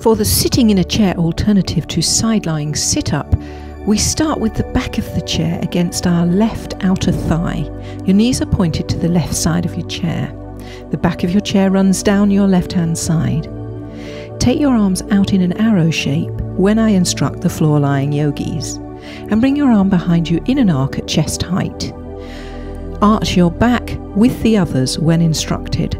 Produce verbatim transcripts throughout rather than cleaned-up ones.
For the sitting in a chair alternative to side-lying sit-up, we start with the back of the chair against our left outer thigh. Your knees are pointed to the left side of your chair. The back of your chair runs down your left-hand side. Take your arms out in an arrow shape when I instruct the floor-lying yogis, and bring your arm behind you in an arc at chest height. Arch your back with the others when instructed.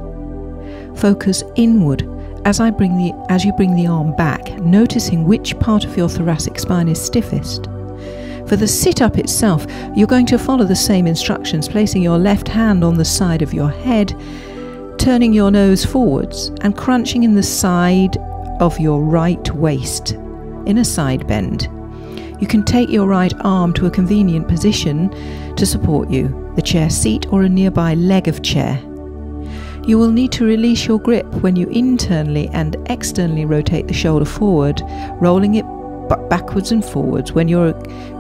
Focus inward as I bring the as you bring the arm back, noticing which part of your thoracic spine is stiffest. For the sit-up itself, you're going to follow the same instructions, placing your left hand on the side of your head, turning your nose forwards and crunching in the side of your right waist in a side bend. You can take your right arm to a convenient position to support you, the chair seat or a nearby leg of chair. You will need to release your grip when you internally and externally rotate the shoulder forward, rolling it backwards and forwards when you're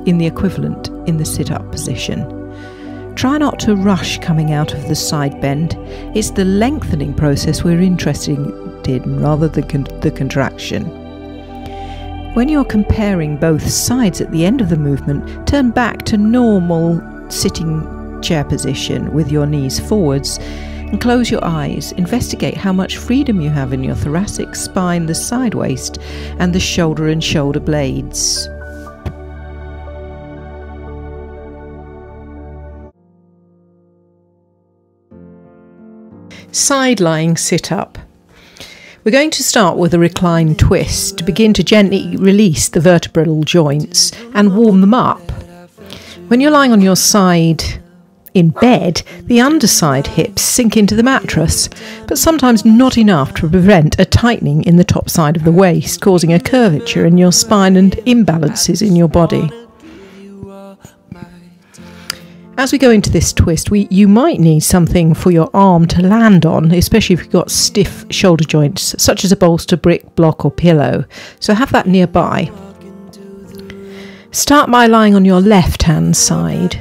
in the equivalent in the sit-up position. Try not to rush coming out of the side bend. It's the lengthening process we're interested in rather than con the contraction. When you're comparing both sides at the end of the movement, turn back to normal sitting chair position with your knees forwards and close your eyes. Investigate how much freedom you have in your thoracic spine, the side waist, and the shoulder and shoulder blades. Side-lying sit-up. We're going to start with a recline twist to begin to gently release the vertebral joints and warm them up. When you're lying on your side in bed, the underside hips sink into the mattress, but sometimes not enough to prevent a tightening in the top side of the waist, causing a curvature in your spine and imbalances in your body. As we go into this twist, we, you might need something for your arm to land on, especially if you've got stiff shoulder joints, such as a bolster, brick, block or pillow, so have that nearby. Start by lying on your left-hand side.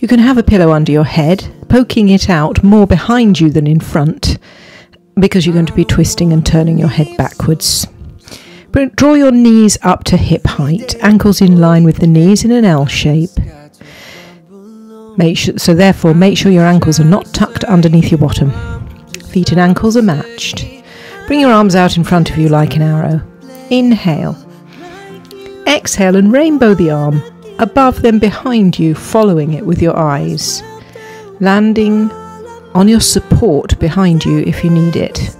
You can have a pillow under your head, poking it out more behind you than in front, because you're going to be twisting and turning your head backwards. Draw your knees up to hip height, ankles in line with the knees in an L shape. Make sure, so therefore make sure your ankles are not tucked underneath your bottom. Feet and ankles are matched. Bring your arms out in front of you like an arrow. Inhale. Exhale and rainbow the arm, above then behind you, following it with your eyes. Landing on your support behind you if you need it.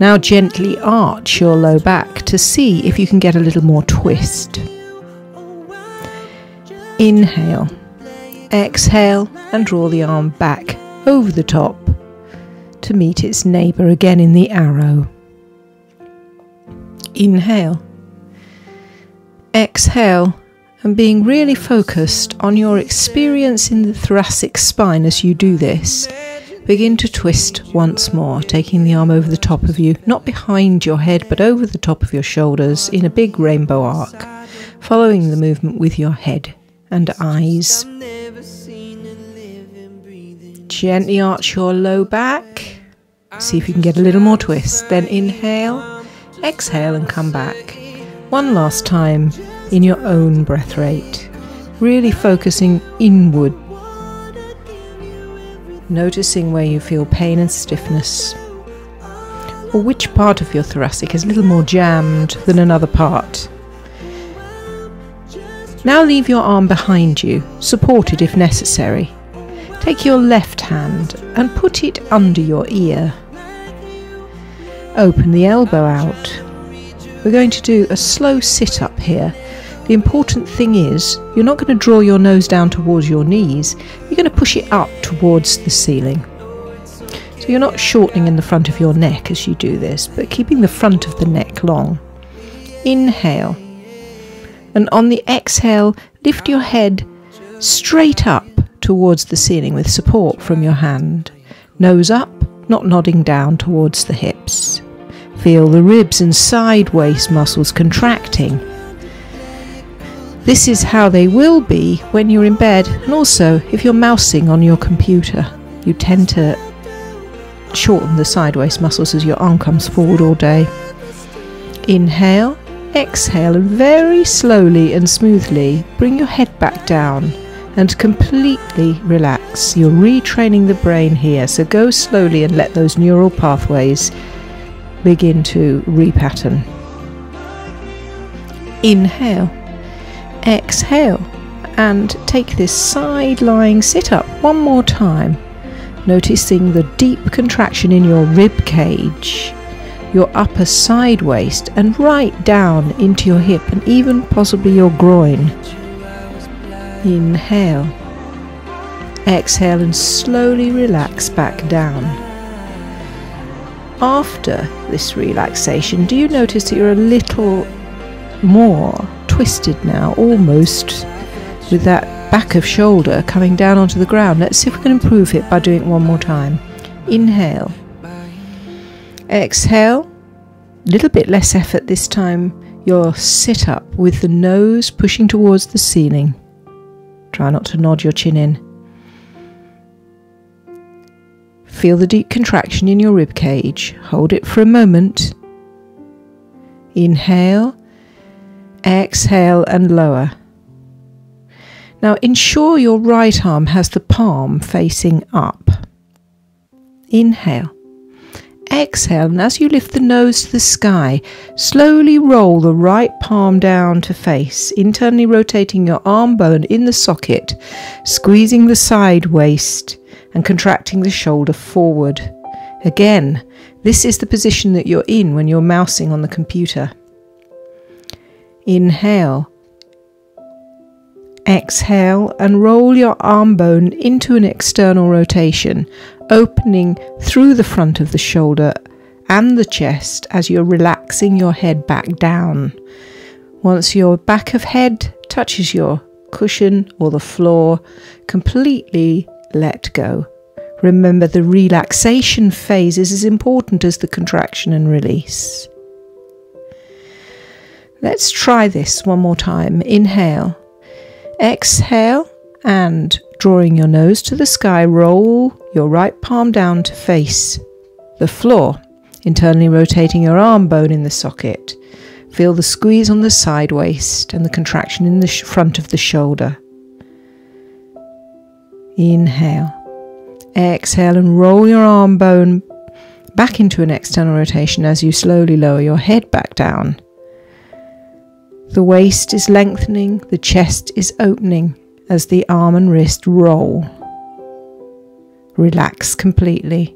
Now gently arch your low back to see if you can get a little more twist. Inhale. Exhale and draw the arm back over the top to meet its neighbour again in the arrow. Inhale. Exhale and being really focused on your experience in the thoracic spine as you do this, begin to twist once more, taking the arm over the top of you, not behind your head but over the top of your shoulders in a big rainbow arc, following the movement with your head and eyes. Gently arch your low back, see if you can get a little more twist, then inhale, exhale and come back. One last time in your own breath rate, really focusing inward, noticing where you feel pain and stiffness, or which part of your thoracic is a little more jammed than another part. Now leave your arm behind you, supported if necessary. Take your left hand and put it under your ear. Open the elbow out. We're going to do a slow sit-up here. The important thing is you're not going to draw your nose down towards your knees. You're going to push it up towards the ceiling. So you're not shortening in the front of your neck as you do this, but keeping the front of the neck long. Inhale. And on the exhale, lift your head straight up towards the ceiling with support from your hand. Nose up, not nodding down towards the hips. Feel the ribs and side waist muscles contracting. This is how they will be when you're in bed, and also if you're mousing on your computer. You tend to shorten the side waist muscles as your arm comes forward all day. Inhale, exhale, and very slowly and smoothly bring your head back down and completely relax. You're retraining the brain here, so go slowly and let those neural pathways begin to repattern. Inhale, exhale, and take this side-lying sit-up one more time, noticing the deep contraction in your rib cage, your upper side waist, and right down into your hip and even possibly your groin. Inhale, exhale, and slowly relax back down. After this relaxation, do you notice that you're a little more twisted now, almost with that back of shoulder coming down onto the ground? Let's see if we can improve it by doing it one more time. Inhale, exhale, a little bit less effort this time. Your sit up with the nose pushing towards the ceiling. Try not to nod your chin in. Feel the deep contraction in your rib cage. Hold it for a moment. Inhale, exhale, and lower. Now ensure your right arm has the palm facing up. Inhale, exhale, and as you lift the nose to the sky, slowly roll the right palm down to face, internally rotating your arm bone in the socket, squeezing the side waist and contracting the shoulder forward. Again, this is the position that you're in when you're mousing on the computer. Inhale, exhale, and roll your arm bone into an external rotation, opening through the front of the shoulder and the chest as you're relaxing your head back down. Once your back of head touches your cushion or the floor, completely let go. Remember, the relaxation phase is as important as the contraction and release. Let's try this one more time. Inhale, exhale, and drawing your nose to the sky, roll your right palm down to face the floor, internally rotating your arm bone in the socket. Feel the squeeze on the side waist and the contraction in the front of the shoulder. Inhale, exhale, and roll your arm bone back into an external rotation as you slowly lower your head back down. The waist is lengthening, the chest is opening as the arm and wrist roll. Relax completely.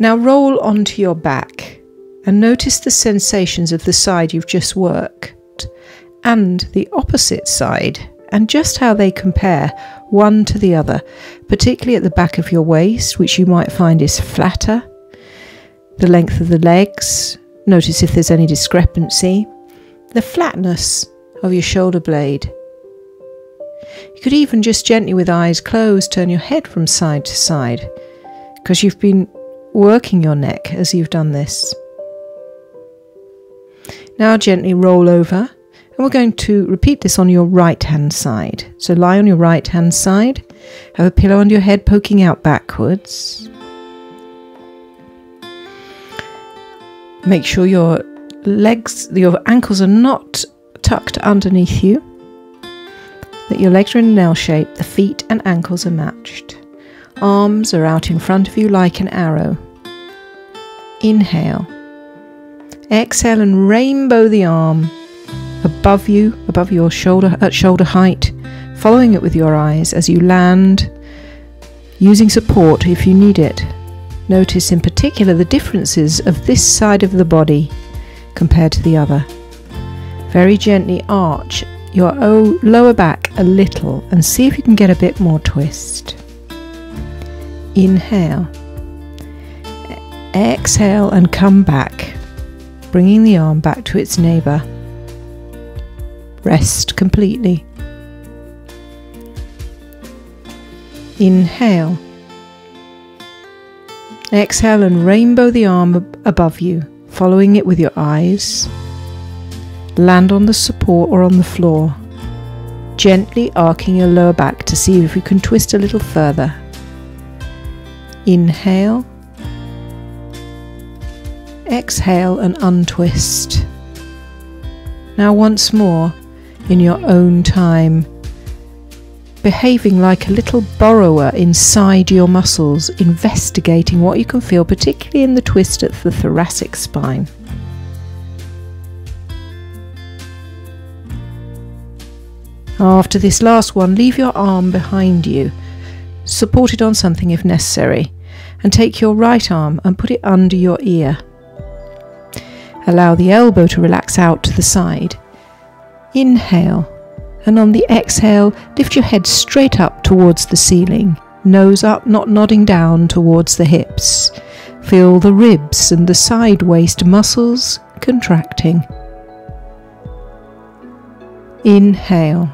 Now roll onto your back and notice the sensations of the side you've just worked and the opposite side and just how they compare one to the other, particularly at the back of your waist, which you might find is flatter, the length of the legs. Notice if there's any discrepancy, the flatness of your shoulder blade. You could even just gently, with eyes closed, turn your head from side to side because you've been working your neck as you've done this. Now gently roll over, and we're going to repeat this on your right hand side. So lie on your right hand side, have a pillow under your head poking out backwards. Make sure your legs, your ankles are not tucked underneath you, that your legs are in an L shape, the feet and ankles are matched. Arms are out in front of you like an arrow. Inhale, exhale, and rainbow the arm above you, above your shoulder, at shoulder height, following it with your eyes as you land, using support if you need it. Notice in particular the differences of this side of the body compared to the other. Very gently arch your lower back a little and see if you can get a bit more twist. Inhale, exhale, and come back, bringing the arm back to its neighbour. Rest completely. Inhale, exhale, and rainbow the arm ab above you, following it with your eyes. Land on the support or on the floor, gently arcing your lower back to see if you can twist a little further. Inhale, exhale and untwist. Now once more, in your own time, behaving like a little burrower inside your muscles, investigating what you can feel, particularly in the twist at the thoracic spine. After this last one, leave your arm behind you, supported on something if necessary, and take your right arm and put it under your ear. Allow the elbow to relax out to the side. Inhale, and on the exhale, lift your head straight up towards the ceiling, nose up, not nodding down towards the hips. Feel the ribs and the side waist muscles contracting. Inhale.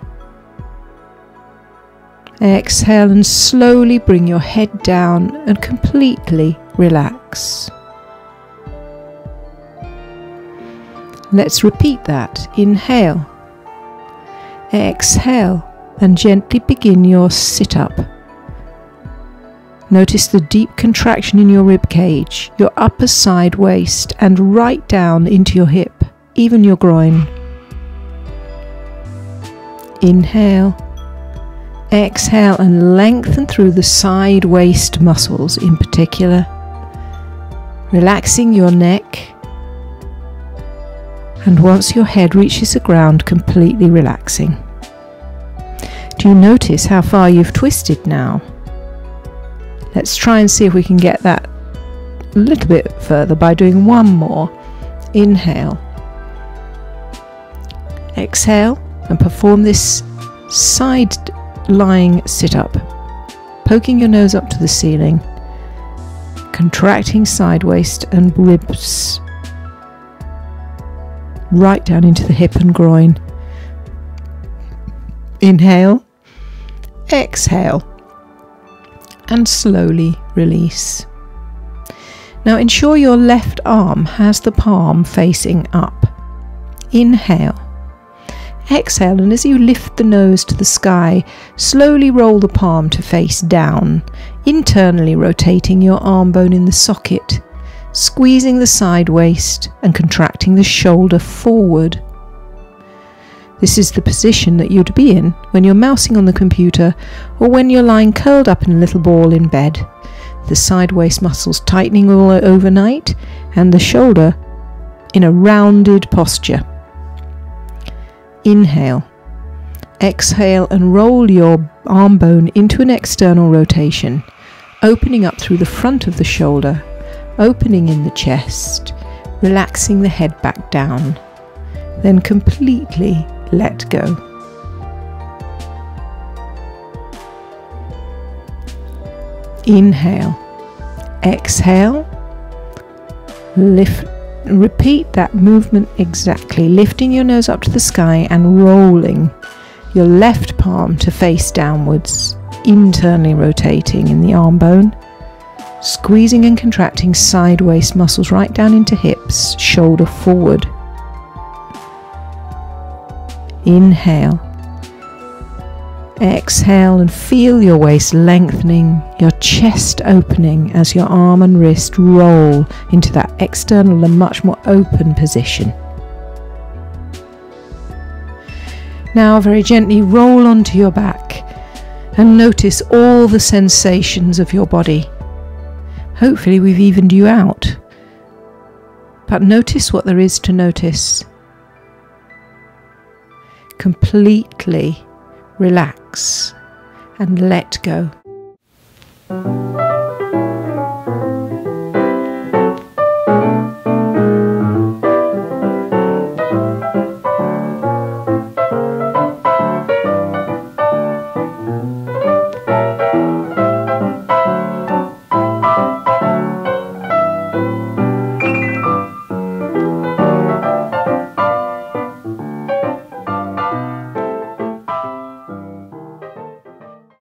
Exhale and slowly bring your head down and completely relax. Let's repeat that. Inhale. Exhale and gently begin your sit-up. Notice the deep contraction in your rib cage, your upper side waist, and right down into your hip, even your groin. Inhale. Exhale and lengthen through the side waist muscles in particular, relaxing your neck, and once your head reaches the ground, completely relaxing. Do you notice how far you've twisted now? Let's try and see if we can get that a little bit further by doing one more. Inhale. Exhale and perform this side lying sit-up, poking your nose up to the ceiling, contracting side waist and ribs, right down into the hip and groin. Inhale, exhale, and slowly release. Now ensure your left arm has the palm facing up. Inhale. Exhale, and as you lift the nose to the sky, slowly roll the palm to face down, internally rotating your arm bone in the socket, squeezing the side waist and contracting the shoulder forward. This is the position that you'd be in when you're mousing on the computer or when you're lying curled up in a little ball in bed, the side waist muscles tightening all overnight and the shoulder in a rounded posture. Inhale, exhale and roll your arm bone into an external rotation, opening up through the front of the shoulder, opening in the chest, relaxing the head back down, then completely let go. Inhale, exhale, lift. Repeat that movement exactly, lifting your nose up to the sky and rolling your left palm to face downwards, internally rotating in the arm bone, squeezing and contracting side waist muscles right down into hips, shoulder forward. Inhale. Exhale and feel your waist lengthening, your chest opening as your arm and wrist roll into that external and much more open position. Now very gently roll onto your back and notice all the sensations of your body. Hopefully we've evened you out, but notice what there is to notice. Completely relax and let go.